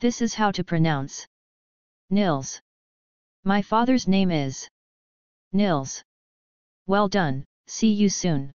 This is how to pronounce. Nils. My father's name is Nils. Well done, see you soon.